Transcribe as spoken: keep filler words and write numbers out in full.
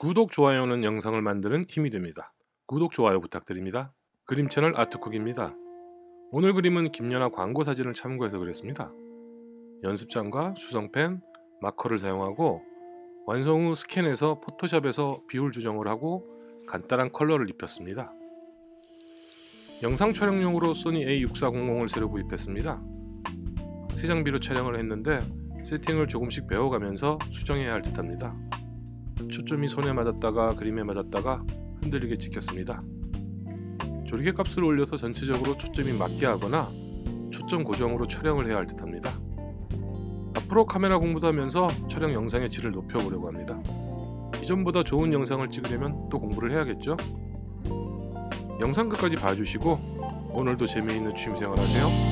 구독, 좋아요는 영상을 만드는 힘이 됩니다. 구독, 좋아요 부탁드립니다. 그림 채널 아트쿡입니다. 오늘 그림은 김연아 광고 사진을 참고해서 그렸습니다. 연습장과 수성펜, 마커를 사용하고 완성 후 스캔해서 포토샵에서 비율 조정을 하고 간단한 컬러를 입혔습니다. 영상 촬영용으로 소니 에이 육사공공을 새로 구입했습니다. 새 장비로 촬영을 했는데 세팅을 조금씩 배워가면서 수정해야 할 듯합니다. 초점이 손에 맞았다가 그림에 맞았다가 흔들리게 찍혔습니다. 조리개 값을 올려서 전체적으로 초점이 맞게 하거나 초점 고정으로 촬영을 해야 할 듯합니다. 앞으로 카메라 공부도 하면서 촬영 영상의 질을 높여보려고 합니다. 이전보다 좋은 영상을 찍으려면 또 공부를 해야겠죠? 영상 끝까지 봐주시고 오늘도 재미있는 취미생활 하세요.